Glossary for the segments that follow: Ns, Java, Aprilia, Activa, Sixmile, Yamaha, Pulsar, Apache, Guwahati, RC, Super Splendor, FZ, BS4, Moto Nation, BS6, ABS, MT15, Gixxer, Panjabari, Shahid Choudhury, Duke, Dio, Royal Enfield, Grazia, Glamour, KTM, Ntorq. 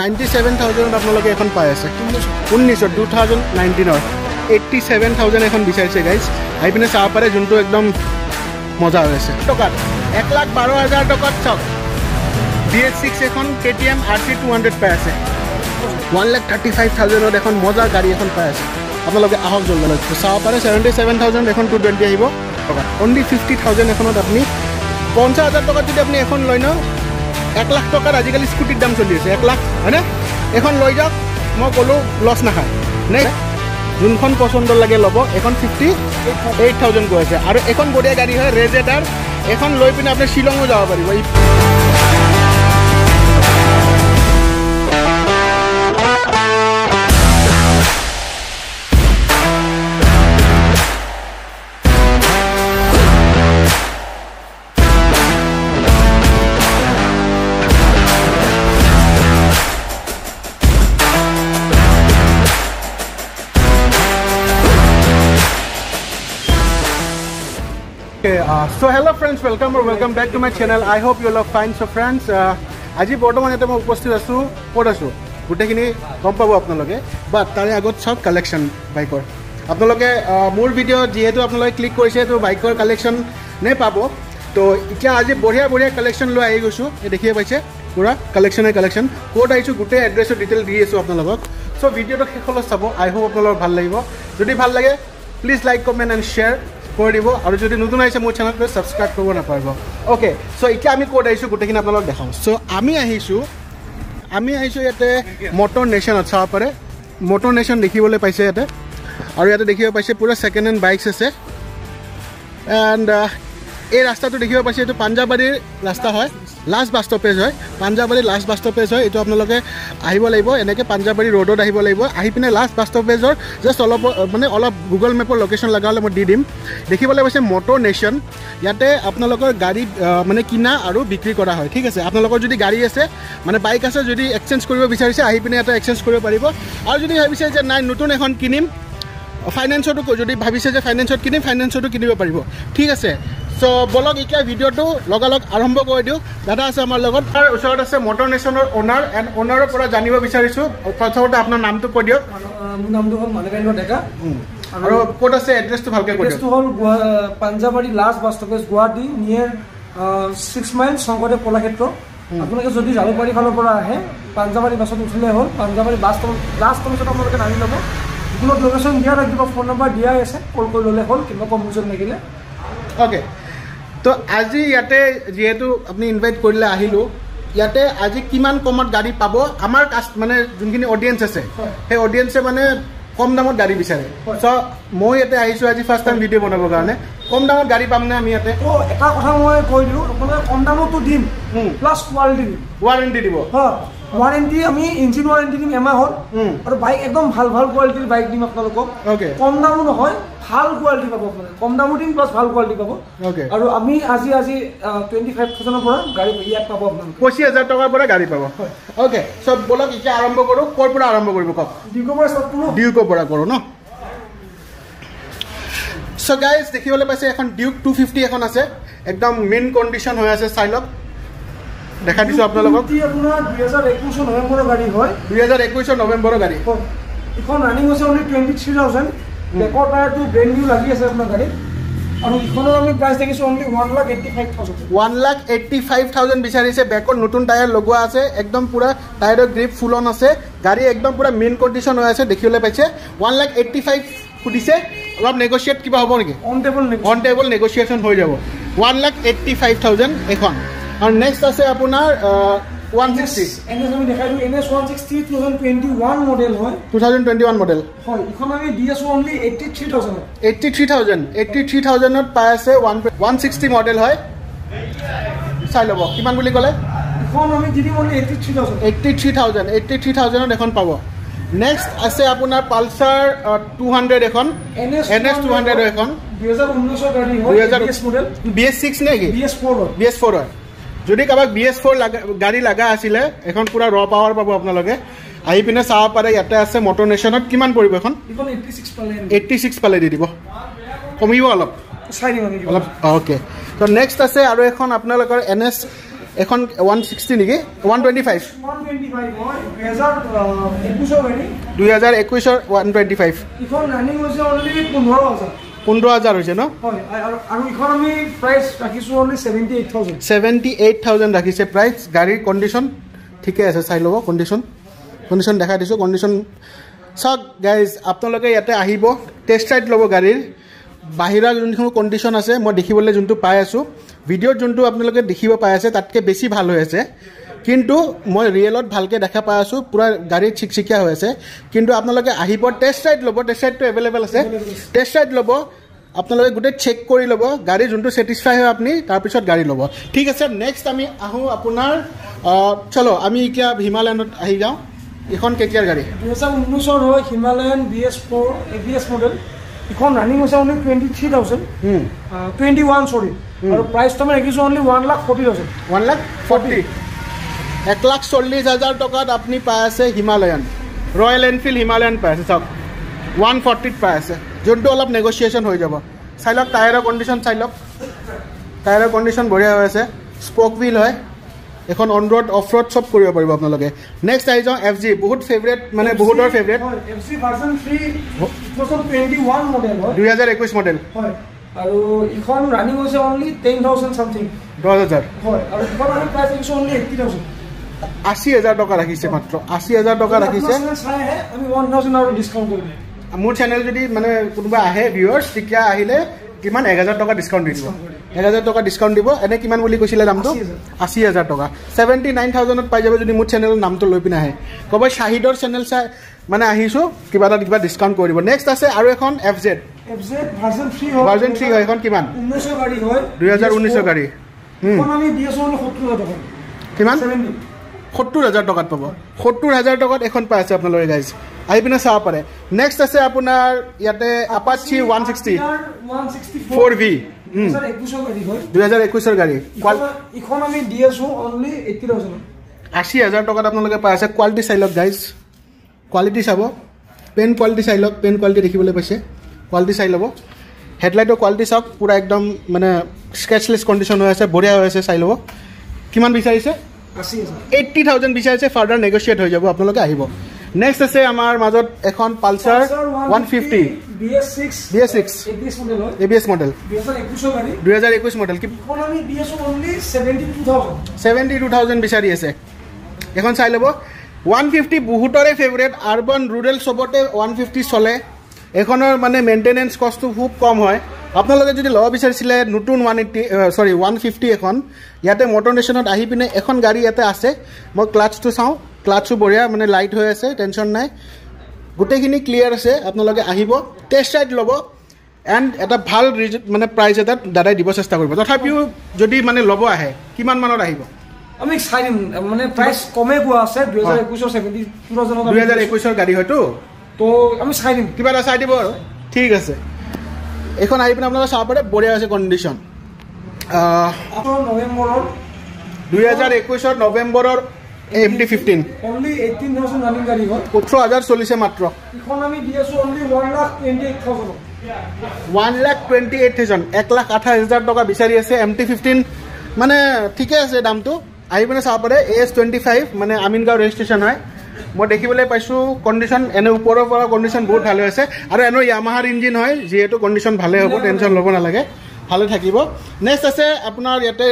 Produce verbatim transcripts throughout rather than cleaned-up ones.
ninety-seven thousand আপনাদের এখন পায় আছে nineteen two thousand nineteen or eighty-seven thousand এখন বিচারছে গাইস আইপিনে সাপারে জুনটো একদম মজা হয়েছে টাকা one lakh twelve thousand টাকা চক B S six এখন K T M R C two hundred পায় আছে one lakh thirty-five thousand এখন মজা গাড়ি এখন পায় আছে আপনাদের আহক জল গেল সাপারে seventy-seven thousand এখন two twenty আহিব টাকা only fifty thousand এখন আপনি fifty thousand টাকা যদি আপনি এখন লয় না one lakh টাকার আজিকালি স্কুটির দাম চলি আছে one lakh হ্যাঁ না এখন লই যাও মই বলু লস না খায় নাই জুনখন পছন্দ লাগে লব এখন fifty-eight thousand কো আছে আর এখন গড়িয়া গাড়ি হয় রেজেটার এখন লই পিনে আপনি শিলং ও যাওয়া পারিব Uh, so hello friends, welcome or welcome back to my channel. I hope you all are fine. So friends, aji boto mane tama uposthit asu podasu gute kini kom pabo apnaloge but tare agot sob collection bike or apnaloge more video jehetu apnaloge click korise to bike or collection ne pabo to itia aji bodhiya bodhiya collection lo ahi gosu e dekhiye paise pura collection e collection code aichu gute address detail di asu apnalogok so video to khekholos sabo I hope apnalor bhal lagibo jodi bhal lage please like comment and share করে দিব আর যদি নতুন আইছে মো চ্যানেলকে subscribe করব না পারব ওকে সো এটা আমি কোড আইছো গুটেকিন আপনাদের দেখাও সো আমি আইছো আমি আইছো এতে মোটো নেশন আছে পরে মোটো নেশন দেখিবলে পাইছে এতে আর ইয়াতে দেখিও পাইছে পুরো সেকেন্ড হ্যান্ড বাইকস আছে এন্ড এই রাস্তাটো দেখিও পাইছে এতো পাঞ্জাবারি রাস্তা হয় লাস্ট বাস স্টপেজ হয় পাঞ্জাবারি লাস্ট বাস স্টপেজ হয় এতো আপনাদের আহিব লাগিব এনেকে পাঞ্জাবারি রোডত আহিব লাগিব আহি পিনে লাস্ট বাস স্টপেজৰ জাস্ট অলপ মানে অলপ গুগল মেপৰ লোকেশন লগালে মই দি দিম দেখিবলে পাইছে মোটো নেশন ইয়াতে আপোনালোকৰ গাড়ী মানে কিনা আৰু বিক্ৰী কৰা হয় ঠিক আছে আপোনালোকৰ যদি গাড়ী আছে মানে বাইক আছে যদি এক্সচেঞ্জ কৰিব বিচাৰিছে আহি পিনে এটা এক্সচেঞ্জ কৰিব পাৰিব আৰু যদি ভাবিছে যে নাই নতুন এখন কিনিম ফাইনান্সটো যদি ভাবিছে যে ফাইনান্সত কিনিম ফাইনান্সটো কিনিব পাৰিব ঠিক আছে সো বলক ইকা ভিডিওটো লগালগ আৰম্ভ কৰি দিও দাদা আছে আমাৰ লগত আৰু ওচৰত আছে মোটৰ নেচনৰ ওনাৰ এন্ড ওনাৰৰ পৰা জানিব বিচাৰিছো প্ৰথমতে আপোনাৰ নামটো কৈ দিও মোৰ নামটো হ'ল মালকাইল ডেকা আৰু কোট আছে এড্ৰেছটো ভালকৈ কৈ দিও এড্ৰেছটো হ'ল Panjabari last bus stoppage Guwahati near Sixmile সংগৰে পলাক্ষেত্ৰ আপোনালোকে যদি জালুকবাৰী ফালৰ পৰা আহে পাঞ্জাবাৰী বাছত উঠিলে হ'ল পাঞ্জাবাৰী বাস লাস্ট ষ্টপেজত আপোনালোকে নামি ল'ব গুগল লোকেশন দিয়া ৰাখিব ফোন নম্বৰ দিয়া আছে কল কৰি ল'লে হ'ল কিবা কনফিউজন লাগিলে ওকে তো আজি ইয়াতে যেহেতু আপনি ইনভাইট কৰিলে আহিলো ইয়াতে আজি কিমান কমত গাড়ী পাব আমাৰ মানে যোনখিনি অডিয়েন্স আছে সেই অডিয়েন্সে মানে কম দামত গাড়ী বিচাৰে সো মই ইয়াতে আহিছো আজি ফার্স্ট টাইম ভিডিও বনাবৰ কাৰণে কম দামত গাড়ী পাম না আমি ইয়াতে ও এটা কথা মই কৈ দিলো আপোনাক কম দামতো দিম প্লাস কোৱালিটি ওয়ারেন্টি দিব হ্যাঁ ওয়ারেন্টি আমি ইঞ্জিন ওয়ারেন্টি দিম এমা হল আৰু বাইক একদম ভাল ভাল কোৱালিটিৰ বাইক দিম আপোনালোকক ওকে কম দামো নহয় ভাল কোৱালিটি পাব আপোনালোকে কম দামো দিম প্লাস ভাল কোৱালিটি পাব ওকে আৰু আমি আজি আজি twenty-five thousand পৰা গাড়ী ইয়াত পাব আপোনালোকে twenty-five thousand টকাৰ পৰা গাড়ী পাব ওকে সো বলক ইটা আৰম্ভ কৰো কৰ পৰা আৰম্ভ কৰিব কক ডিউকো পৰা সব পুরো ডিউকো পৰা কৰো ন সো গাইস দেখিবলে পাইছে এখন ডিউক two fifty এখন আছে একদম মেইন কন্ডিশন হৈ আছে সাইলক দেখা দিছো আপোনালোকক ই আপোনাৰ twenty twenty-one নৱেম্বৰৰ গাড়ী হয় twenty twenty-one নৱেম্বৰৰ গাড়ী এখন ৰানিং হৈছে only twenty-three thousand বেকৰ টায়াৰটো ব্ৰেণ্ড নিউ লাগি আছে আপোনাৰ গাড়ী আৰু ইখনৰ আমি প্ৰাইচ দেখিছো only one lakh eighty-five thousand one lakh eighty-five thousand বিচাৰিছে বেকৰ নতুন টায়াৰ লগোৱা আছে একদম পুৰা টায়াৰৰ গ্ৰিপ ফুল অন আছে গাড়ী একদম পুৰা মেইন কন্ডিশন হৈ আছে দেখিবলে পাইছে one lakh eighty-five খুদিছে অলপ নেগোশিয়েট কিবা হ'ব নেকি on table on table negotiation হৈ যাব one lakh eighty-five thousand এখন and next আছে আপোনাৰ one sixty এনে আমি দেখাইলো N S one sixty twenty twenty-one model হয় twenty twenty-one মডেল হয় এখন আমি D S only eighty-three thousand eighty-three thousand ত পাই আছে one sixty মডেল হয় চাই লব কিমান বুলি কলে এখন আমি যদি only eighty-three thousand এখন পাব নেক্সট আছে আপোনাৰ পালসার two hundred এখন N S two hundred এখন twenty nineteen গাড়ী হয় B S model B S six নেকি B S four B S four যদি কাবাক B S four গাড়ী লাগা আছিলে এখন পুরা র পাওয়ার পাবো আপোনালোকে আহি পিনে চাও পারে ইয়াতে আছে মোটো নেশনত কিমান পৰিব এখন এখন eighty-six পালে দি দিব কমিব অলপ চাই নিব অলপ ওকে তো নেক্সট আছে আৰু এখন আপোনালোকৰ N S এখন one sixty নেকি one twenty-five one twenty-five মই twenty twenty-one এর twenty twenty-one এর one twenty-five ইখন রানিং হইছে অলরেডি fifteen thousand হইছে ন হয় আর আমি ইখন আমি প্রাইস রাখিছো already seventy-eight thousand seventy-eight thousand রাখিছে প্রাইস গাড়ির কন্ডিশন ঠিক আছে চাই লব কন্ডিশন কন্ডিশন দেখা দিছো কন্ডিশন সব গাইস আপনাদের ইয়াতে আহিবো টেস্ট রাইড লব গাড়ির বাহিরা যখন কন্ডিশন আছে মই দেখিবলে যন্তু পাই আছো ভিডিওত যন্তু আপোনালোকে দেখিবা পাই আছে তাতকে বেছি ভাল হৈ আছে কিন্তু মই ৰিয়েলত ভালকে দেখা পাই আছো পুৰা গাড়ী ঠিকঠিকা হৈ আছে কিন্তু আপোনালোকে আহিব টেষ্ট ৰাইড লব টেষ্ট ৰাইড তো अवेलेबल আছে টেষ্ট ৰাইড লব আপোনালোকে গুটে চেক কৰি লব গাড়ী যন্তু স্যাটিসফাই হয় আপুনি তাৰ পিছত গাড়ী লব ঠিক আছে নেক্সট আমি আহো আপোনাৰ চলো আমি কিয়া হিমালয়ানত আহি যাও এখন কেতিয়াৰ গাড়ী twenty nineteen ৰ হয় Himalayan B S four A B S model इकोन रनिंग होसे only twenty-three thousand hmm. uh, twenty-one sorry hmm. और प्राइस तो मैं रखिस only one lakh forty thousand one lakh forty one lakh forty thousand টাকাত আপনি পায় আছে হিমালয়ান রয়্যাল এনফিল্ড হিমালয়ান পায় আছে সব one forty পায় আছে জন্ডো অলপ নেগোসিয়েশন হৈ যাব সাইলক টায়াৰৰ কন্ডিশন সাইলক টায়াৰৰ কন্ডিশন বঢ়িয়া হৈ আছে স্পক হুইল হয় এখন অন রোড অফ রোড সব কৰিব পাৰিব আপোনালোকে নেক্সট আহি যাও F Z বহুত ফেভারিট মানে বহুতৰ favourite F Z version twenty twenty-one model হয় twenty twenty-one মডেল হয় আৰু ইখন ৰানিং হৈছে only ten thousand something ten thousand হয় আৰু ইখন আমি প্ৰাইস হৈছে only eighty thousand eighty thousand টকা ৰাখিছে মাত্ৰ eighty thousand টকা ৰাখিছে আমি one thousand আৰু ডিসকাউন্ট কৰি দিম মোৰ চ্যানেল যদি মানে কোনোবা আহে ভিউয়ার্স তেতিয়া আহিলে কিমান one thousand টকা ডিসকাউন্ট দিব one thousand টাকা ডিসকাউন্ট দিব এনে কিমান বলি কইছিলা দামটো eighty thousand টাকা seventy-nine thousand ত পাই যাবে যদি মোৰ চ্যানেলৰ নামটো লৈ পিনা আহে কবা শাহিদৰ চ্যানেল চাই মানে আহিছো কিবা এটা কিবা ডিসকাউন্ট কৰিব নেক্সট আছে আৰু এখন F Z F Z version three হয় ভার্সন three হয় এখন কিমান nineteen hundred গাড়ী হয় twenty nineteen গাড়ী কোন আমি দিছো seventy thousand টাকা কিমান seventy thousand টাকাত পাব seventy thousand টাকাত এখন পাই আছে আপোনালোকে গাইস আইপিনা চাও পাৰে নেক্সট আছে আপোনাৰ ইয়াতে Apache one sixty one sixty-four V sir twenty-one गाड़ी हो twenty twenty-one सर गाड़ी इकोनॉमी डीएस हो only eighty thousand eighty thousand টাকাত আপোনালোকে পাই আছে কোয়ালিটি সাইলক গাইস কোয়ালিটি চাব পেন কোয়ালিটি সাইলক পেন কোয়ালিটি দেখিবলৈ পাইছে কোয়ালিটি সাই লব হেডলাইটৰ কোয়ালিটি সব পুরা একদম মানে স্ক্র্যাচলেস কন্ডিশন হৈ আছে বঢ়িয়া হৈ আছে সাই লব কিমান বিচাৰিছে eighty thousand eighty thousand বিচাৰিছে ফার্দার নেগোশিয়েট হৈ যাব আপোনালোকে আহিব নেক্সট আছে আমাৰ মাজত এখন Pulsar one fifty B S six A B S model হয় A B S model twenty twenty-one গাড়ী twenty twenty-one model কি economy B S only seventy-two thousand seventy-two thousand বিচাৰি আছে এখন চাই লব one fifty বহুতৰে ফেভারিট আরবান রুরাল সবতে one fifty চলে এখনৰ মানে মেইনটেনেন্স কষ্ট খুব কম হয় আপোনালোকে যদি লব বিচাৰিছিলে নতুন one eighty সৰি one fifty এখন ইয়াতে মোটো নেশনত আহি পিনে এখন গাড়ী ইয়াতে আছে মই ক্লাচটো চাও ক্লাচটো বঢ়িয়া মানে লাইট হৈ আছে টেনশন নাই গুটেখিনি ক্লিয়ার আছে আপোনালোকে আহিব টেস্ট রাইড লব এন্ড এটা ভাল মানে প্রাইস এটা দাদাই দিব চেষ্টা কৰিব তথাপিও যদি মানে লব আহে কিমান মানত আহিব আমি চাইম মানে প্রাইস কমে গো আছে twenty twenty-one seventy-two thousand twenty twenty-one এর গাড়ি হয়তো তো আমি চাইম কিবা চাই দিব ঠিক আছে এখন আহিপনা আপোনালোকে চাপৰে বঢ়িয়া আছে কন্ডিশন আপোন নৱেম্বৰৰ twenty twenty-one ৰ নৱেম্বৰৰ M T fifteen only eighteen thousand running गाड़ी हो eighteen thousand forty मात्र इकोनॉमी डीएसओ only one lakh twenty-eight thousand one lakh twenty-eight thousand one lakh twenty-eight thousand টাকা বিচাৰি আছে M T fifteen মানে ঠিকে আছে দামটো আইবনে সাপৰে A S twenty-five মানে আমিনগাঁও ৰেজিষ্ট্ৰেচন হয় মই দেখিবলৈ পাইছো কন্ডিশন এনে ওপৰৰ পৰা কন্ডিশন বহুত ভাল হৈছে আৰু এনো Yamaha ইঞ্জিন হয় যেটো কন্ডিশন ভালে হ'ব টেনশন ল'ব নালাগে ভালে থাকিব নেক্সট আছে আপোনাৰ ইয়াতে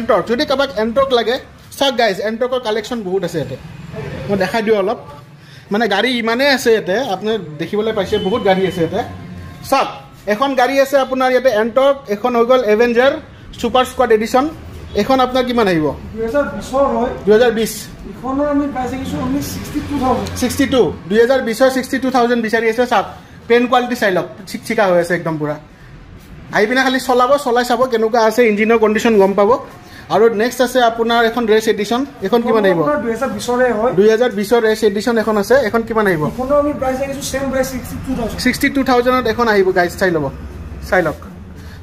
Ntorq যদি কাবাক Ntorq লাগে সব গাইজ এন্টকৰ কালেকশন বহুত আছে এতে মই দেখাই দিও অলপ মানে গাড়ী ইমানে আছে এতে আপনি দেখিবলৈ পাইছে বহুত গাড়ী আছে এতে সব এখন গাড়ী আছে আপোনাৰ ইয়াতে এন্টক এখন হৈ গল এভেঞ্জাৰ সুপার স্কোয়াড এডিশন এখন আপোনাৰ কিমান আহিব twenty twenty হয় twenty twenty ইখনৰ আমি পাইছে কিছু only sixty-two thousand twenty twenty ৰ sixty-two thousand বিচাৰি আছে সব পেন কোৱালিটি চাই লওক ঠিকঠিকা হৈ আছে একদম পুৰা আইপিনা খালি চলাব চলাই চাব কেনেকুৱা আছে ইঞ্জিনৰ কন্ডিশন গম পাব আৰু নেক্সট আছে আপোনাৰ এখন ৰেচ এডিশন এখন কিমান আহিব twenty twenty ৰে হয় twenty twenty ৰেচ এডিশন এখন আছে এখন কিমান আহিব এখন আমি প্ৰাইস আহিছো सेम প্ৰাইস sixty-two thousand ত এখন আহিব গাইস চাই লব চাই লক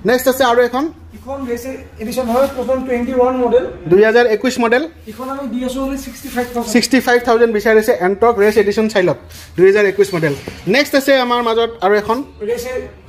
নেক্সট আছে আৰু এখন এখন ৰেচ এডিশন হয় twenty twenty-one model twenty twenty-one model এখন আমি দিছো sixty-five thousand sixty-five thousand বিচাৰিছে Ntorq ৰেচ এডিশন চাই লক twenty twenty-one মডেল নেক্সট আছে আমাৰ মাজত আৰু এখন ৰেচ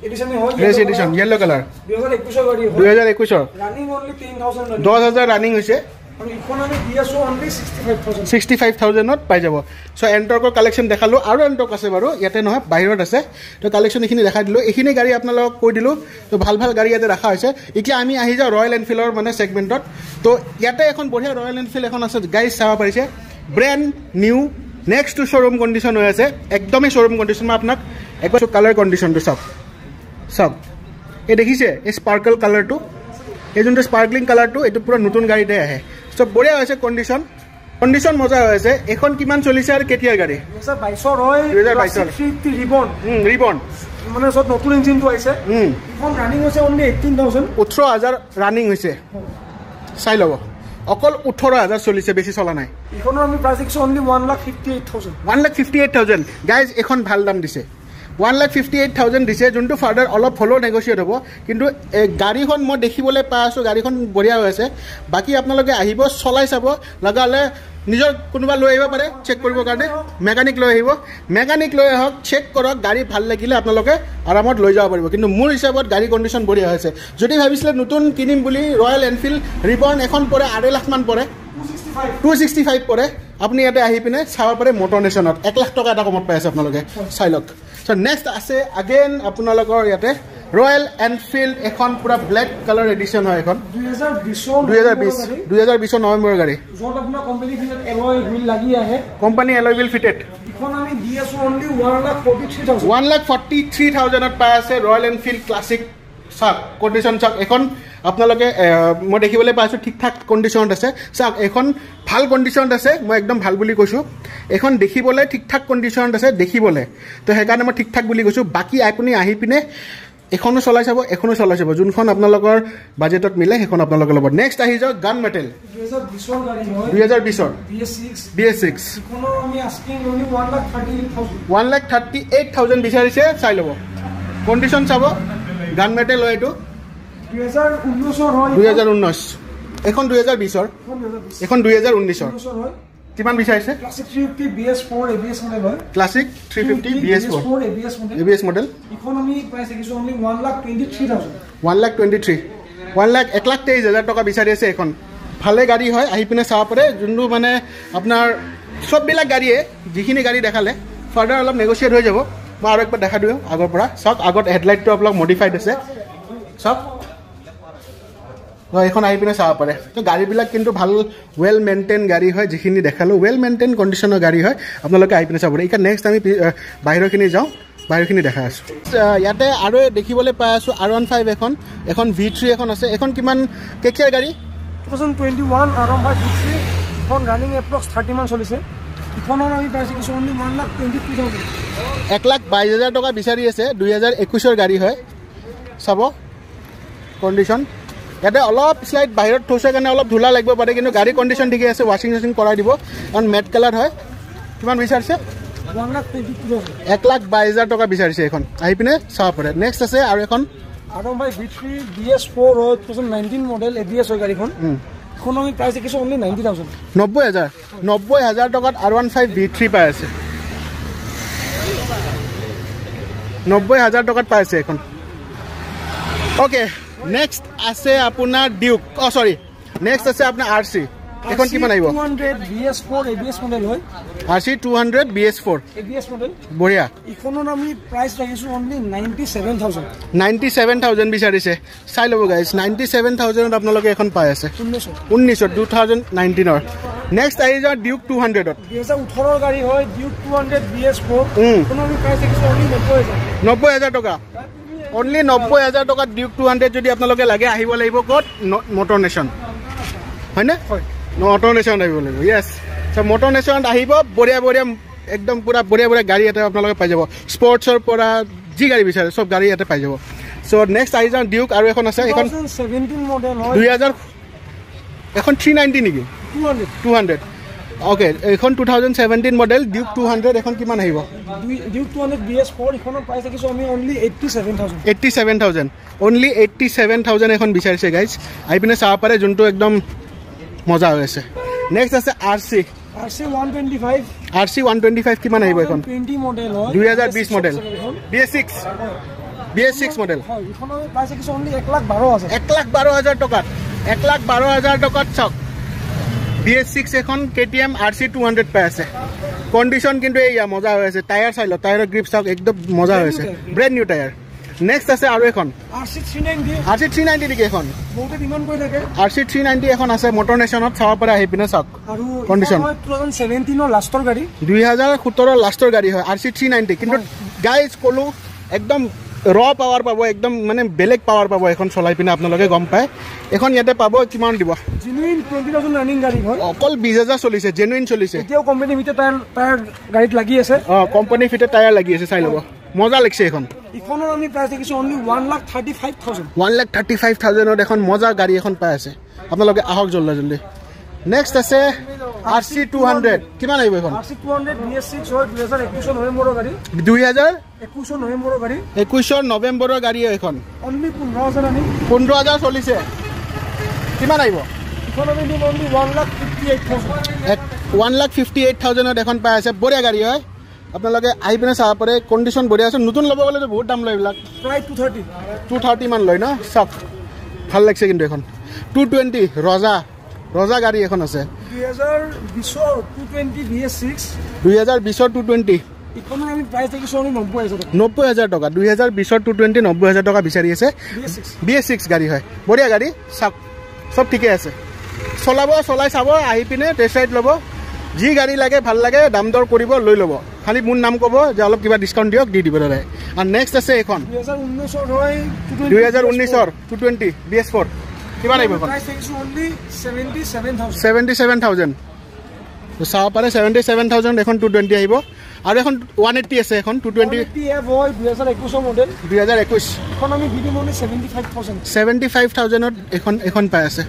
এডিশন হয় race edition yellow color twenty twenty-one গাড়ী হয় twenty twenty-one running only ten thousand ten thousand running হৈছে and economy D S O only sixty-five thousand. sixty-five thousand not pajabo. So Ntorq collection dekhalo aru Ntorq ase baru yate noha bahirot ase. To collection ekhini dekha dilo ekhini gari apnalok koi dilo to bhal bhal gari yate rakha hoise. Ekla ami ahi ja Royal Enfield mane segmentot. To yate ekhon bodhiya Royal Enfield ekhon ase guys sawa parise brand new next to showroom condition hoye ase ekdom showroom condition ma apnak ekbar color condition to sab sab e dekhise e sparkle color to এই জন্য sparkling কালারটো এটো পুরো নতুন গাড়িতে আছে সব বড়িয়া হইছে condition condition মজা হইছে এখন কিমান চলিছে আর কেটিয়ার গাড়ি স্যার বাইশ রয় দুই হাজার বাইশ রিবন রিবন মানে সব নতুন ইঞ্জিন তো আইছে এখন রানিং হইছে only eighteen thousand eighteen thousand running হইছে চাই লব অকল eighteen thousand চলিছে বেশি চলা নাই এখন আমি price only one lakh fifty-eight thousand one lakh fifty-eight thousand guys এখন ভাল দাম দিছে one lakh fifty-eight thousand দিছে জুনটো ফাদার অলপ ফলো নেগোশিয়েট হবো কিন্তু গাড়িখন মই দেখিবলে পাছো গাড়িখন বড়িয়া হইছে বাকি আপোনালোকে আহিব চলাই চাব লাগালে নিজৰ কোনবা লৈ আহিব পাৰে চেক কৰিব কাৰণে মেকানিক লৈ আহিব মেকানিক লৈ হক চেক কৰক গাড়ী ভাল লাগিলে আপোনালোকে আৰামত লৈ যাব পাৰিব কিন্তু মোৰ হিচাপত গাড়ী কন্ডিশন বড়িয়া হইছে যদি ভাবিছলে নতুন কিনিম বুলি ৰয়েল এনফিল্ড ৰিবন এখন পৰে eight লাখ মান পৰে two sixty-five পৰে আপনি ইয়াতে আহি পিনে ছাৱা পৰে মোটো নেশনত one লাখ টকা এটা কমত পাইছে আপোনালোকে চাই লওক So next আছে again আপোনালোকৰ ইয়াতে Royal Enfield এখন পুৰা ব্ল্যাক কালাৰ এডিশন হয় এখন twenty twenty নৱেম্বৰ গাড়ী যত আপোনাৰ কোম্পানী ফিটেড এলয় হুইল লাগি আছে কোম্পানী এলয় হুইল ফিটেড এখন আমি DS only one lakh forty-three thousand one lakh forty-three thousand ত পাই আছে Royal Enfield classic সাক কন্ডিশন সাক এখন আপোনালোকে মই দেখিবলৈ পাইছো ঠিকঠাক কন্ডিশনত আছে সাক এখন ভাল কন্ডিশনত আছে মই একদম ভাল বুলি কৈছো এখন দেখিবলৈ ঠিকঠাক কন্ডিশনত আছে দেখিবলৈ তো হেকানে মই ঠিকঠাক বুলি কৈছো বাকি আপুনি আহি পিনে এখনো চলাই যাব এখনো চলাই যাব যোনখন আপোনালোকৰ বাজেটত মিলে এখন আপোনালোকৰ লগত নেক্সট আহি যাও gun metal twenty twenty B S six B S six কোনো আমি asking only one lakh thirty-eight thousand one lakh thirty-eight thousand বিচাৰিছে চাই লব কন্ডিশন চাব গান মেটেল হয় তো twenty nineteen হয় twenty nineteen এখন twenty twenty অর এখন twenty nineteen অর কিমান বিচাইছে classic three fifty B S four A B S model classic three fifty B S four A B S model A B S model economy price কিছু only one lakh twenty-three thousand one lakh twenty-three one lakh one lakh twenty-three thousand টাকা বিচাৰি আছে এখন ভালে গাড়ি হয় আহি পিনে চাও পৰে যোনটো মানে আপোনাৰ সব বিলা গাড়িয়ে যিখিনি গাড়ি দেখালে ফার্দার অলপ নেগোশিয়েট হৈ যাব মই আৰু একবার দেখা দিও আগৰ পৰা সব আগত হেডলাইটটো আপোনাক মডিফাইড আছে সব হয় এখন আহি পিনে চাও পৰে তো গাড়ী বিলাক কিন্তু ভাল ওয়েল মেইনটেইন গাড়ী হয় যিখিনি দেখালো ওয়েল মেইনটেইন কন্ডিশনৰ গাড়ী হয় আপোনালোকে আহি পিনে চাব পৰে ইকা নেক্সট আমি বাইৰখিনি যাও বাইৰখিনি দেখা আছো ইয়াতে আৰু দেখিবলৈ পাই আছো R one five এখন এখন V three এখন আছে এখন কিমান কেকেৰ গাড়ী twenty twenty-one আৰম্ভ হৈছে এখন রানিং এপ্ৰক্স thirty মান চলিছে ইখনৰ আমি পাইছে কিছু only one lakh twenty-two thousand one lakh twenty-two thousand টকা বিচাৰি আছে twenty twenty-one এর গাড়ী হয় চাব কন্ডিশন এটা অলপ স্লাইড বাইৰত থৈছে কাৰণে অলপ ধুলা লাগিব পাৰে কিন্তু গাড়ী কন্ডিশন ঠিকই আছে ওয়াশিং মেশিন কৰাই দিব অন ম্যাট কালার হয় কিমান বিচাৰিছে one lakh twenty-two thousand টকা বিচাৰিছে এখন আহি পিনে চাও পৰে নেক্সট আছে আৰু এখন আদম ভাই V three B S four twenty nineteen model A B S হয় গাড়ীখন এখন আমি প্ৰাইস কিছু only ninety thousand ninety thousand ninety thousand টকাত R one five V three পাই আছে ninety thousand টকাত পাই আছে এখন ওকে Next আছে আপোনাৰ Duke অ সৰি নেক্সট আছে আপোনাৰ R C এখন কিমান আইব two hundred B S four A B S model হয় R C two hundred B S four A B S model বঢ়িয়া ইখনৰ আমি প্ৰাইস ৰাখিছো only ninety-seven thousand ninety-seven thousand বিচাৰিছে চাই লব গাইস ninety-seven thousand ত আপোনালোকে এখন পাই আছে nineteen twenty nineteen ৰ নেক্সট আহি যা Duke two hundred ত twenty eighteen ৰ গাড়ী হয় Duke two hundred B S four ইখনৰ আমি প্ৰাইস ৰাখিছো only ninety thousand টকা only ninety thousand টাকা Duke two hundred যদি আপোনালোকে লাগে আহিব লাগিব কোট Moto Nation হয় না হয় Moto Nation আহিব লাগিব यस সো Moto Nation আহিব বড়িয়া বড়িয়া একদম পুরা বড়িয়া বড়িয়া গাড়ি এটা আপোনালোকে পাই যাব স্পৰ্টছৰ পৰা জি গাড়ি বিচাৰে সব গাড়ি এটা পাই যাব সো নেক্সট আহি যাও Duke আৰু এখন আছে এখন twenty seventeen মডেল হয় two thousand এখন three ninety নেকি two hundred two hundred okay এখন twenty seventeen model Duke two hundred এখন কিমান আহিব Duke two hundred B S four এখনৰ প্ৰাইস কিছো আমি only eighty-seven thousand eighty-seven thousand only eighty-seven thousand এখন বিচাৰিছে গাইস আইপিনে চাও পাৰে যোনটো একদম মজা হৈছে নেক্সট আছে RC RC one twenty-five RC one twenty-five কিমান আহিব এখন twenty মডেল হয় twenty twenty model B S six B S six model হয় এখনৰ প্ৰাইস কিছো only one lakh twelve thousand one lakh twelve thousand টকা one lakh twelve thousand টকাত চক B S six এখন K T M R C two hundred पे আছে condition কিন্তু ইয়া মজা হয়েছে টায়ার চাইলো টায়ারের গ্রিপ সাক একদম মজা হয়েছে ব্র্যান্ড নিউ টায়ার নেক্সট আছে আর এখন R C three ninety দিকে এখন বহুত ডিমান্ড কই থাকে R C three ninety এখন আছে মোটর নেশনত ছাওয়া পরে আহি পিনা সাক কন্ডিশন twenty seventeen এর লাস্টর গাড়ি twenty seventeen এর লাস্টর গাড়ি হয় R C three ninety কিন্তু গাইস কলু একদম র পাওয়ার পাবো একদম মানে বেলেক পাওয়ার পাবো এখন চলাই পিনা আপোনালোকে গম পায় এখন ইয়াতে পাবো কিমান দিব জেনুইন twenty thousand রানিং গাড়ি হয় অকল twenty thousand চলিছে জেনুইন চলিছে এতিয়াও কোম্পানি ভিতর টায়ার টায়ার গাড়িত লাগি আছে অ কোম্পানি ভিতর টায়ার লাগি আছে চাই লব মজা লাগছে এখন ইখনৰ আমি প্রাইস দেখিছো only one lakh thirty-five thousand one lakh thirty-five thousand এখন মজা গাড়ি এখন পাই আছে আপোনালোকে আহক জল্লা জল্লি নেক্সট আছে R C two hundred কিমান আইব এখন R C two hundred B S six হয় twenty twenty-one নভেম্বৰৰ গাড়ি twenty twenty-one নভেম্বৰৰ গাড়ি twenty-one নভেম্বৰৰ গাড়ি এখন only fifteen thousand আনি fifteen thousand চলিছে কিমান আইব এখন আমি দিম only one lakh fifty-eight thousand one lakh fifty-eight thousand এখন পাই আছে বঢ়িয়া গাড়ি হয় আপোনালোকে আহি পিনে চাব পাৰে কন্ডিশন বঢ়িয়া আছে নতুন লব গলে বহুত দাম লয় লাগ প্রায় two thirty মান লয় না সব ভাল লাগছে কিন্তু এখন two twenty ৰজা রজা গাড়ি এখন আছে twenty twenty B S six twenty twenty ইখনৰ আমি প্ৰাইস দেখিছো ninety thousand টাকা twenty twenty two twenty ninety thousand টাকা বিচাৰি আছে B S six গাড়ি হয় বঢ়িয়া গাড়ি সব সব ঠিকে আছে চলাব চলাই চাব আহি পিনে টেস্ট ৰাইড লব জি গাড়ি লাগে ভাল লাগে দাম দৰ কৰিব লৈ লব খালি মোৰ নাম কব যে অলপ কিবা ডিসকাউন্ট দিওক দি দিব লাগে আৰু নেক্সট আছে এখন twenty nineteen two twenty B S four কিবা নাই বল price is only seventy-seven thousand seventy-seven thousand তো সাও পারে seventy-seven thousand এখন two twenty আইবো আর এখন one eighty আছে এখন two twenty T F হয় twenty twenty-one model twenty twenty-one এখন আমি ভিডিও মনে seventy-five thousand seventy-five thousand এখন এখন পাই আছে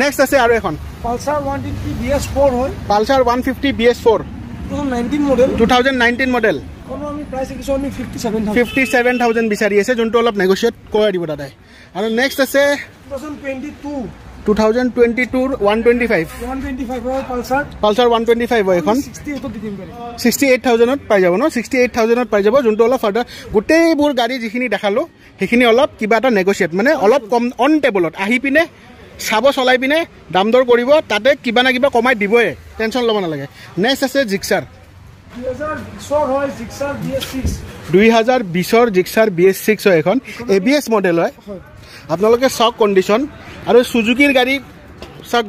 নেক্সট আছে আর এখন Pulsar one fifty B S four হয় Pulsar one fifty B S four twenty nineteen model twenty nineteen model কোন আমি price is only fifty-seven thousand fifty-seven thousand বিচাৰি আছে যোনটো অলপ নেগোশিয়েট কৰি দিব দাদা And next is twenty twenty-two twenty twenty-two one twenty-five one twenty-five or Pulsar Pulsar one twenty-five or ekhon sixty-eight thousand ot pai jabo no sixty-eight thousand ot pai jabo junto ola further gotei bur gari jikini dekhalo hekini olop kiba ta negotiate mane olop kom on table ot ahi pine sabo solai pine dam dor koribo tate kiba na kiba komai diboe tension lobo na lage next is Gixxer twenty twenty hoy Gixxer B S six twenty twenty or Gixxer B S six or ekhon A B S model hoy আপনাদের সব condition আর সুজুকির গাড়ি সব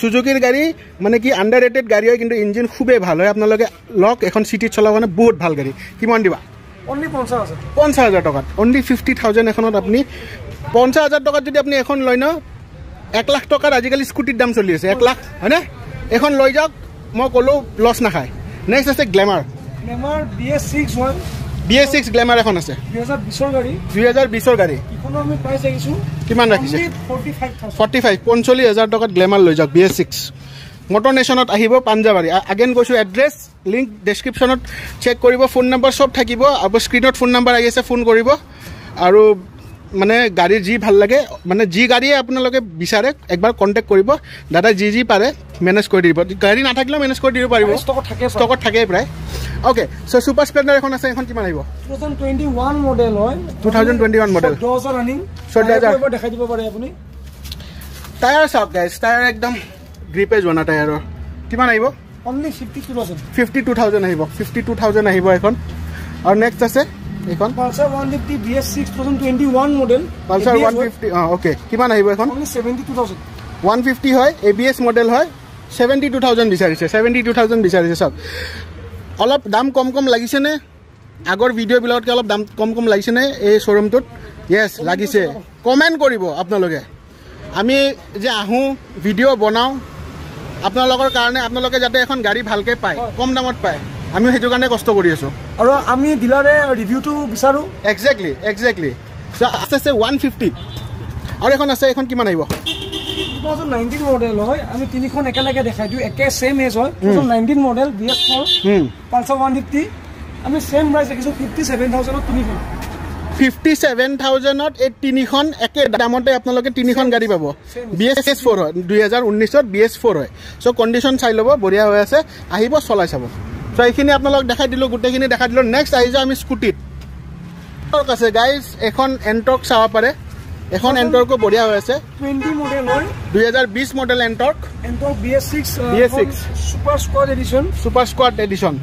সুজুকির গাড়ি মানে কি under rated গাড়ি হয় কিন্তু ইঞ্জিন খুবই ভালো হয় আপনাদের লক এখন সিটি চলার মানে বহুত ভাল গাড়ি কিমান দিবা অনলি fifty thousand টাকা অনলি fifty thousand এখন আপনি fifty thousand টাকা যদি আপনি এখন লয় না one lakh টাকার আজিকালি স্কুটির দাম চলি আছে one lakh হয় না এখন লয় যাক মই কলো লস না খায় নেক্সট আছে Glamour Glamour B S six one B S six Glamour এখন আছে twenty twenty এর গাড়ি twenty twenty এর গাড়ি এখন আমি প্রাইস আইছো কিমান রাখিছে forty-five thousand টাকা গ্ল্যামার লৈ যাক B S six Moto Nationত আহিব পাঞ্জাবাৰী अगेन কৈছো এড্রেস লিংক ডেসক্রিপশনত চেক কৰিব ফোন নাম্বার সব থাকিব আৰু স্ক্রিনত ফোন নাম্বার আহিছে ফোন কৰিব আৰু মানে গাড়ী জি ভাল লাগে মানে জি গাড়ী আপোনালোকে বিচাৰে একবাৰ কন্টাক্ট কৰিব দাদা জি জি পাৰে ম্যানেজ কৰি দিব গাড়ী নাথাকিলে ম্যানেজ কৰি দিব পাৰিব স্টক থাকে স্টক থাকে প্ৰায় Okay, so Super Splendor এখন আছে এখন কিমান আইব twenty twenty-one মডেল হয় twenty twenty-one model two thousand running so tyre দেখাই দিব পারে আপুনি টায়ার সব गाइस টায়ার একদম গ্রিপেজ বনা টায়ারৰ কিমান আইব only fifty-two thousand fifty-two thousand আইব fifty-two thousand আইব এখন আৰু নেক্সট আছে এখন Pulsar one fifty B S six twenty twenty-one model Pulsar one fifty okay কিমান আইব এখন only seventy-two thousand one fifty হয় A B S মডেল হয় seventy-two thousand বিচাৰিছে seventy-two thousand বিচাৰিছে সব অলপ দাম কম কম লাগিছে নে আগৰ ভিডিঅ' বিলাকত অলপ দাম কম কম লাগিছে নে এই শোরুমটোত ইয়েস লাগিছে কমেন্ট কৰিব আপোনালোকে আমি যে আহু ভিডিঅ' বনাও আপোনালোকৰ কাৰণে আপোনালোকে যাতে এখন গাড়ী ভালকৈ পায় কম দামত পায় আমি হেতু কাৰণে কষ্ট কৰি আছো আৰু আমি ডিলাৰে ৰিভিউটো বিচাৰো এক্স্যাক্টলি এক্স্যাক্টলি সো আছে আছে one fifty আৰু এখন আছে এখন কিমান আহিব twenty nineteen মডেল হয় আমি তিনিখন একেলগে দেখাই দিও একে সেম এজ হয় twenty nineteen model B S four Pulsar one fifty আমি সেম প্রাইস কিছু fifty-seven thousand ত তিনিখন fifty-seven thousand ত এই তিনিখন একে দামতে আপোনালোকে তিনিখন গাড়ি পাব B S four হয় twenty nineteen ত B S four হয় সো কন্ডিশন চাই লব বঢ়িয়া হৈ আছে আহিব চলাই চাব সো এইখিনি আপোনালোক দেখাই দিলো গুটেখিনি দেখাই দিলো নেক্সট আইজা আমি স্কুটিত তৰ কাছে গাইস এখন Ntorq চাবা পাৰে এখন এন্টর্ক বড়িয়া হয়েছে twenty মডেলর twenty twenty model Ntorq Ntorq B S six B S six super squad edition super squad edition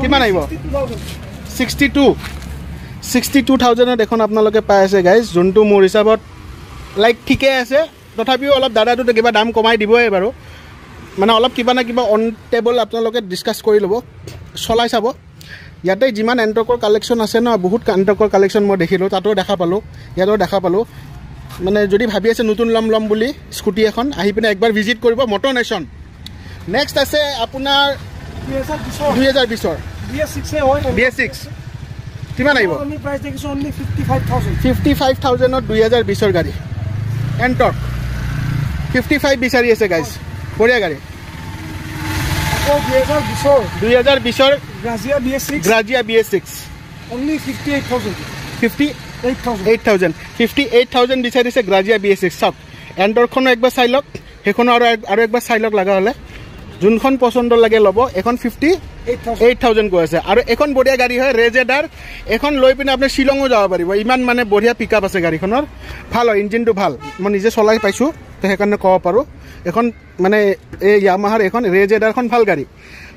কিমান আইব sixty-two thousand এখন আপোনালোকে পাই আছে গাইস জোনটো মোৰ হিচাপত লাইক ঠিকে আছে তথাপিও অলপ দাদাটো কিবা দাম কমাই দিবই বাৰু মানে অলপ কিবা না কিবা অন টেবল আপোনালোকে ডিসকাস কৰি লব চলাই চাব ইয়াতে জিমান এন্টকৰ কালেকশন আছে না বহুত এন্টকৰ কালেকশন মই দেখিলো তাতো দেখা পালো ইয়াতো দেখা পালো মানে যদি ভাবি আছে নতুন লম লম বুলি স্কুটি এখন আহি পিনে একবাৰ ভিজিট কৰিব মোটো নেশন নেক্সট আছে আপোনাৰ twenty twenty এর B S six এ হয় B S six কিমান আইব আমি প্রাইস দেখিছো only fifty-five thousand fifty-five thousand or twenty twenty এর গাড়ি এন্টক fifty-five বিচাৰি আছে গাইস বঢ়িয়া গাড়ি twenty twenty এর Grazia B S six Grazia B S six only fifty-eight thousand fifty-eight thousand fifty-eight thousand বিচাৰিছে Grazia B S six সব এন্টকখন একবাৰ চাই লওক হেখন আৰু আৰু একবাৰ চাই লওক লাগা হলে জুনখন পছন্দ লাগে লব এখন fifty-eight thousand গো আছে আৰু এখন বঢ়িয়া গাড়ী হয় ৰেজেডাৰ এখন লৈ পিনে আপনি শিলংও যাব পাৰিব ইমান মানে বঢ়িয়া পিকআপ আছে গাড়ীখনৰ ভাল ইঞ্জিনটো ভাল মই নিজে চলাই পাইছো তে হেকানে কব পাৰো এখন মানে এই ইয়ামাহাৰ এখন ৰেজেডাৰখন ভাল গাড়ী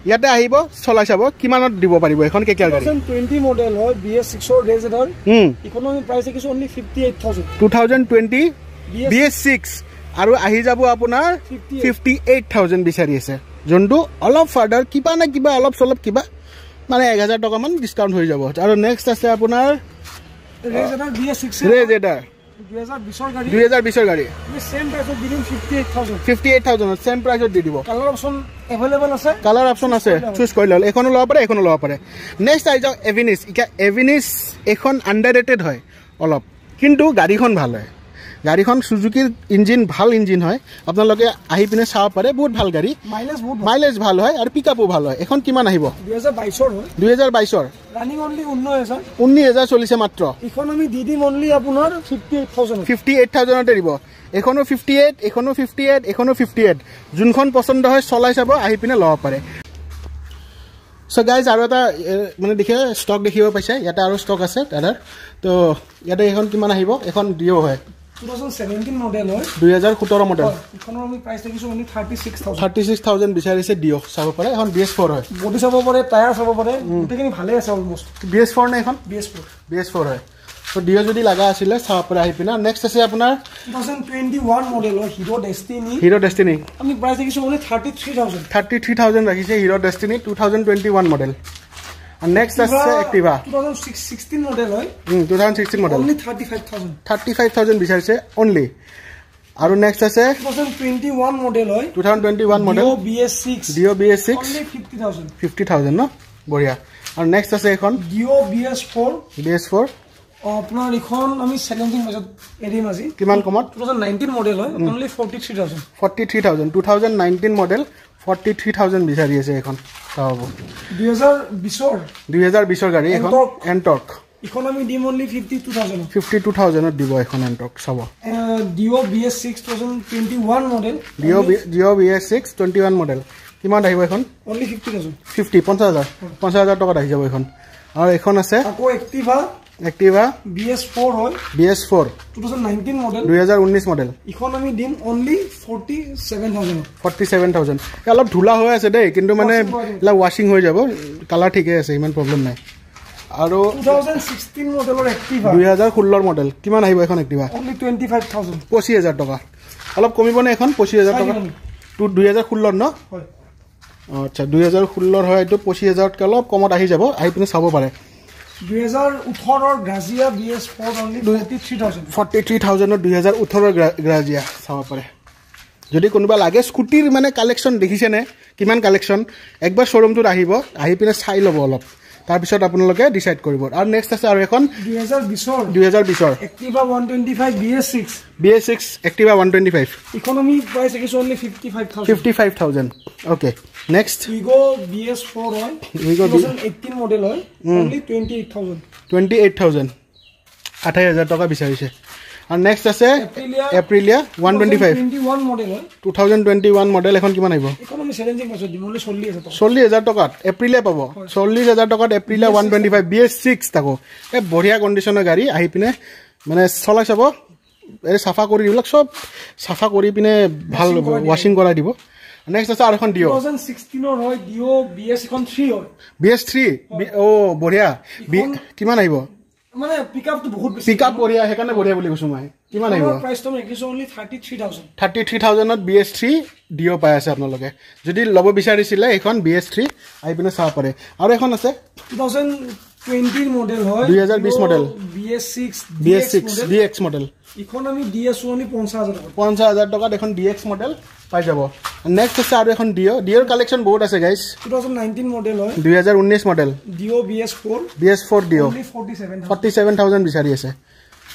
ইয়াতে আহিব চলাই যাব কিমানত দিব পাৰিব এখন কে কে গাড়ী twenty twenty মডেল হয় B S six ৰ ৰেজেডাৰ ইকনমি প্ৰাইস কিছু only fifty-eight thousand twenty twenty B S six আৰু আহি যাব আপোনাৰ fifty-eight thousand বিচাৰি আছে জন্ডু অলপ ফার্ডার কিবা না কিবা অলপ সলপ কিবা মানে one thousand টাকা মান ডিসকাউন্ট হৈ যাব আৰু নেক্সট আছে আপোনাৰ ৰেজেডাৰ B S six ৰেজেডাৰ twenty twenty গাড়ী twenty twenty এর গাড়ী সেম প্রাইসত দিম fifty-eight thousand fifty-eight thousand same প্রাইসত দি দিব কালার অপশন अवेलेबल আছে কালার অপশন আছে চুজ কৰি লও এখনো লব পাৰে এখনো লব পাৰে নেক্সট আই যাও এভিনিস ইকা এভিনিস এখন আন্ডাররেটেড হয় অলপ কিন্তু গাড়ীখন ভাল হয় গাড়ীখন সুজুকিৰ ইঞ্জিন ভাল ইঞ্জিন হয় আপোনালোকে আহি পিনে চাও পাৰে বহুত ভাল গাড়ী মাইলেজ বহুত মাইলেজ ভাল হয় আৰু পিকআপও ভাল হয় এখন কিমান আহিব twenty twenty ৰ twenty twenty ৰ রানিং only nineteen thousand চলিছে মাত্ৰ ইকনমি দিদি only আপোনাৰ fifty-eight thousand fifty-eight thousand তে দিব এখনো fifty-eight এখনো fifty-eight এখনো fifty-eight জুনখন পছন্দ হয় চলাই যাব আহি পিনে লব পাৰে সো গাইজ আৰু এটা মানে দেখে স্টক দেখিব পাইছে এটা আৰু স্টক আছে দাদাৰ তো ইয়াতে এখন কিমান আহিব এখন ডিও হয় twenty seventeen মডেল হয় twenty seventeen মডেল ইখনৰ আমি প্ৰাইস দেখিছো only thirty-six thousand thirty-six thousand বিচাৰিছে ডিও চাব পাৰে এখন B S four হয় বডি চাব পাৰে টায়ার চাব পাৰে তেখিনি ভালে আছে অলমোস্ট B S four না এখন B S four B S four হয় তো ডিও যদি লাগা আছিল চাব পাৰে আহি পিনা নেক্সট আছে আপোনাৰ twenty twenty-one মডেল হয় হিরো ডেস্টিনি হিরো ডেস্টিনি আমি প্ৰাইস দেখিছো only thirty-three thousand thirty-three thousand ৰাখিছে Hero Destini twenty twenty-one model and next is Activa twenty sixteen model hoy hmm twenty sixteen model only thirty-five thousand thirty-five thousand bicharise only aru next ase twenty twenty-one model hoy twenty twenty-one model Dio B S six Dio B S six only fifty thousand fifty thousand no boria aru next ase ekhon Dio B S four B S four apnar ekhon ami seventeen majot eri maji kiman komot twenty nineteen model hoy only forty-three thousand forty-three thousand twenty nineteen model forty-three thousand বিচাৰি আছে এখন তাও twenty twenty গাড়ী এখন Ntorq economy ডিম only fifty-two thousand fifty-two thousand ৰ দিব এখন এন্টক সব Dio B S six twenty twenty-one model Dio Dio B S six twenty-one model কিমান আহিব এখন only fifty thousand fifty thousand fifty thousand টকা আহি যাব এখন আৰু এখন আছে আকো Activa Activa B S four হয় B S four twenty nineteen model twenty nineteen model economy ডিম only forty-seven thousand forty-seven thousand অলপ ধুলা হৈ আছে দে কিন্তু মানে লা ওয়াশিং হৈ যাব কালাৰ ঠিকে আছে ইমান প্ৰবলেম নাই আৰু twenty sixteen মডেলৰ Activa twenty sixteen ৰ মডেল কিমান আহিব এখন Activa only twenty-five thousand twenty-five thousand টকা অলপ কমিব না এখন twenty-five thousand টকা টু twenty sixteen ন হয় আচ্ছা twenty sixteen হয় এটো twenty-five thousand ক অলপ কমত আহি যাব আহি পিনে চাব পাৰে twenty eighteen ৰ Grazia B S four only forty-three thousand forty-three thousand ৰ twenty eighteen ৰ Grazia চাব পাৰে যদি কোনবা লাগে স্কুটিৰ মানে কালেকশন দেখিছেনে কিমান কালেকশন একবাৰ শোরুমটোত আহিব আহি পিনে চাই লব অলপ তাৰ পিছত আপোনালোকে ডিসাইড কৰিব আৰু নেক্সট আছে আৰু এখন twenty twenty ৰ Activa one twenty-five B S six B S six Activa one twenty-five economy price is only fifty-five thousand fifty-five thousand okay next we go B S four হয় we go twenty eighteen model হয় only twenty-eight thousand twenty-eight thousand twenty-eight thousand টকা বিচাৰিছে আর next আছে Aprilia one twenty-five twenty twenty-one model হয় twenty twenty-one model এখন কিমান আইব ইকনমি চ্যালেঞ্জিং আছে দিমলে forty thousand টাকা Aprilia পাবো forty thousand টাকা Aprilia one twenty-five B S six তাকো এ বঢ়িয়া কন্ডিশনৰ গাড়ী আহি পিনে মানে চলাই যাব এ সাফা কৰি দিবলাক সব সাফা কৰি পিনে ভাল ওয়াশিং কৰাই দিব নেক্সট আছে আরখন ডিও দুই হাজাৰ ষোল্ল ৰ হয় ডিও বিএস কোন থ্ৰী হয় বিএস থ্ৰী ও বঢ়িয়া কিমান আহিব মানে পিকআপ তো বহুত বেছি পিকআপ বঢ়িয়া হেকানে বঢ়িয়া বুলি কৈছো মই কিমান আহিব প্রাইস তো একিছ only thirty three thousand thirty three thousand ত বিএস থ্ৰী ডিও পাই আছে আপোনালোকে যদি লব বিচাৰিছিলে এখন বিএস থ্ৰী আই পিনে চাব পাৰে আৰু এখন আছে দুই হাজাৰ বিশ মডেল হয় দুই হাজাৰ বিশ model BS six DX model economy DS only পঞ্চাছ হাজাৰ টকা পঞ্চাছ হাজাৰ টকা এখন ডিএক্স মডেল পাই যাব নেক্সট আছে আৰু এখন ডিও ডিওৰ কালেকশন বহুত আছে গাইস দুই হাজাৰ উনৈশ মডেল হয় দুই হাজাৰ উনৈশ model Dio BS four BS four Dio forty seven thousand বিচাৰি আছে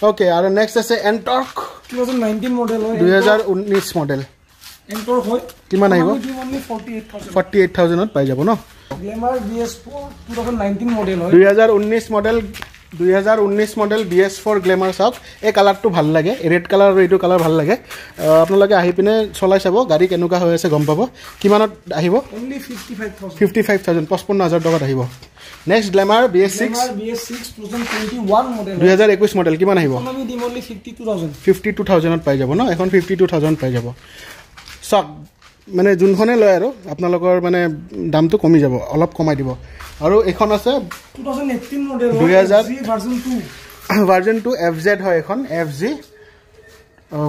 ওকে আৰু নেক্সট আছে এনটৰ্ক দুই হাজাৰ উনৈশ মডেল হয় দুই হাজাৰ উনৈশ মডেল এনটৰ্ক হয় কিমান আহিব forty eight thousand forty eight thousand পাই যাব ন Glamour বিএস ফ'ৰ দুই হাজাৰ উনৈশ মডেল হয় দুই হাজাৰ উনৈশ মডেল দুই হাজাৰ উনৈশ মডেল বিএস ফ'ৰ Glamour সব এই কালারটো ভাল লাগে রেড কালার আৰু এইটো কালার ভাল লাগে আপোনালোকে আহি পিনে চলাই চাব গাড়ী কেনুকা হৈ আছে গম পাব কিমানত আহিব only পঁচপন্ন হাজাৰ পঁচপন্ন হাজাৰ টকাত আহিব next Glamour BS six BS six দুই হাজাৰ একৈশ মডেল দুই হাজাৰ একৈশ মডেল কিমান আহিব only fifty two thousand fifty two thousand পাই যাব ন এখন ফিফটি টু থাউজেণ্ড পাই যাব সব মানে জুনখনে লয় আৰু আপোনালোকৰ মানে দামটো কমি যাব অলপ কমাই দিব আৰু এখন আছে দুই হাজাৰ আঠাইশ মডেল দুই হাজাৰ version two version two FZ হয় এখন এফজ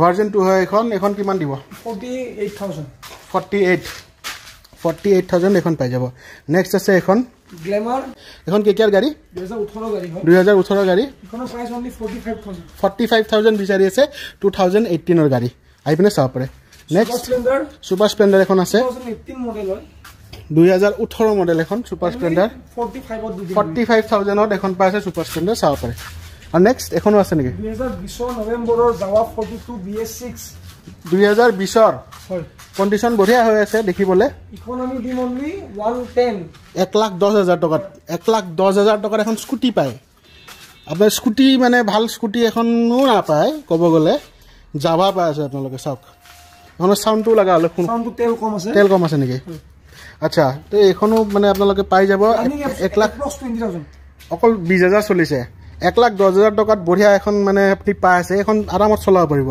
ভাৰ্জন টু হয় এখন এখন কিমান দিব forty eight thousand forty eight forty eight thousand এখন পাই যাব নেক্সট আছে এখন Glamour এখন কেকিয়ার গাড়ী দুই হাজাৰ ওঠৰ গাড়ী হয় দুই হাজাৰ ওঠৰ গাড়ী এখন price only forty five thousand forty five thousand বিচাৰি আছে দুই হাজাৰ ওঠৰ ৰ গাড়ী আইপিনে চাব পাৰে Next Super Splendor এখন আছে দুই হাজাৰ আঠাইশ মডেল হয় দুই হাজাৰ ওঠৰ মডেল এখন Super Splendor forty five thousand ত এখন পাইছে Super Splendor চাও পাৰে আৰু নেক্সট এখনো আছে নেকি দুই হাজাৰ বিশ নৱেম্বৰৰ Java forty two BS six দুই হাজাৰ বিশ ৰ হয় কন্ডিশন বঢ়িয়া হৈ আছে দেখিবলৈ ইকোনমি ডিম only এক লাখ দহ হাজাৰ এক লাখ দহ হাজাৰ টকাত এক লাখ দহ হাজাৰ টকাৰ এখন স্কুটি পায় আপোনাৰ স্কুটি মানে ভাল স্কুটি এখনো নাপায় কব গলে জাভা পায় আছে আপোনালোকে চাওক হনো সাউন্ডটো লাগা হল সাউন্ডটো তেল কম আছে তেল কম আছে নেকি আচ্ছা তো এখনো মানে আপোনালোকে পাই যাব এক লাখ বিশ হাজাৰ অকল বিশ হাজাৰ চলিছে এক লাখ দহ হাজাৰ টকাত বঢ়িয়া এখন মানে আপনি পাই আছে এখন আৰামত চলাব পাৰিব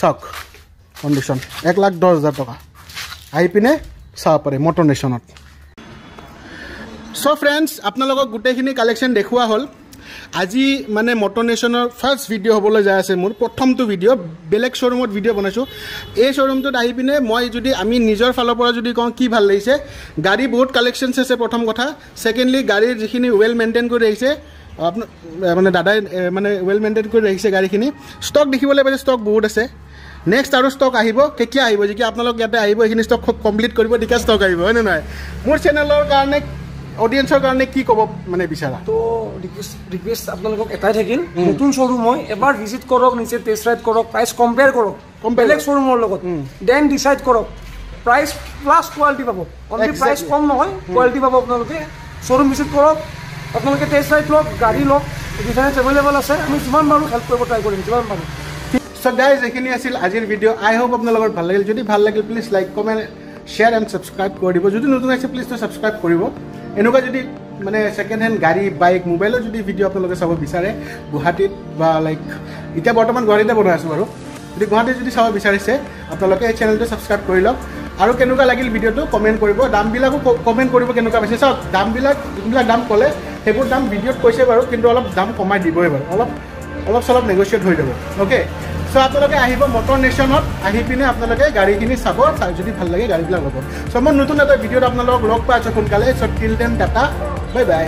শক কন্ডিশন এক লাখ দহ হাজাৰ টকা আই পিনে চাব পাৰে Moto Nation ত সো फ्रेंड्स আপোনালোকক গুটেখিনি কালেকশন দেখুৱা হল আজি মানে Moto Nation ৰ ফার্স্ট ভিডিও হবলৈ যায় আছে মোৰ প্ৰথমটো ভিডিও বেলেগ শোৰুমত ভিডিও বনাইছো এই শোৰুমটোত আহি পিনে মই যদি আমি নিজৰ ফালৰ পৰা যদি কওঁ কি ভাল লাগিছে গাড়ী বহুত কালেকশনস আছে প্ৰথম কথা সেকেন্ডলি গাড়ীৰ যিখিনি ওয়েল মেইনটেইন কৰি ৰাখিছে আপোনাৰ মানে দাদাই মানে ওয়েল মেইনটেইন কৰি ৰাখিছে গাড়ীখিনি ষ্টক দেখিবলৈ পাইছে ষ্টক বহুত আছে নেক্সট আৰু ষ্টক আহিব কেতিয়া আহিব যে কি আপোনালোক ইয়াতে আহিব এইখিনি ষ্টক কমপ্লিট কৰিব দিকা ষ্টক আহিব হয় নে নহয় মোৰ চেনেলৰ কাৰণে অডিয়েন্সৰ কাৰণে কি কব মানে বিচাৰা তো ৰিকুৱেষ্ট ৰিকুৱেষ্ট আপোনালোকক এটাই থাকিল নতুন শোৰুম হয় এবাৰ ভিজিট কৰক নিচে টেষ্ট ৰাইড কৰক প্ৰাইস কম্পেয়াৰ কৰক কম্পেয়াৰ শোৰুমৰ লগত দেন ডিসাইড কৰক প্ৰাইস প্লাস কোৱালিটি পাব অনলি প্ৰাইস কম নহয় কোৱালিটি পাব আপোনালোকে শোৰুম ভিজিট কৰক আপোনালোকে টেষ্ট ৰাইড লওক গাড়ী লওক ডিফাৰেন্স এভেইলেবল আছে আমি কিমান বাৰু হেল্প কৰিব ট্ৰাই কৰিম কিমান বাৰু সো গাইজ এখিনি আছিল আজিৰ ভিডিও আই হোপ আপোনালোকৰ ভাল লাগিল যদি ভাল লাগিল please like comment share and subscribe কৰি দিব যদি নতুন আছে প্লিজ তো সাবস্ক্রাইব কৰিব এনুকা যদি মানে সেকেন্ড হ্যান্ড গাড়ি বাইক মোবাইলৰ যদি ভিডিও আপোনালোকে চাব বিচাৰে গুৱাহাটীত বা লাইক এটা বৰ্তমান গুৱাহাটীতে বনাই আছো বাৰু যদি গুৱাহাটী যদি চাব বিচাৰিছে আপোনালোকে এই চেনেলটো সাবস্ক্রাইব কৰি লওক আৰু কেনেকুৱা লাগিল ভিডিওটো কমেন্ট কৰিব দামবিলাকো কমেন্ট কৰিব কেনেকুৱা পাইছে সব দামবিলাক এইবিলাক দাম ক'লে সেইবোৰ দাম ভিডিওত কৈছে বাৰু কিন্তু অলপ দাম কমাই দিবই বাৰু অলপ অলপ চলপ নেগোচিয়েট হৈ যাব ওকে সো আপোনালোকে আহিব Moto Nation ত আহি পিনে আপোনালোকে গাড়ীখিনি চাব চাই যদি ভাল লাগে গাড়ীবিলাক ল'ব সো মই নতুন এটা ভিডিওত আপোনালোক লগ পাইছো সোনকালে so till then tata bye বাই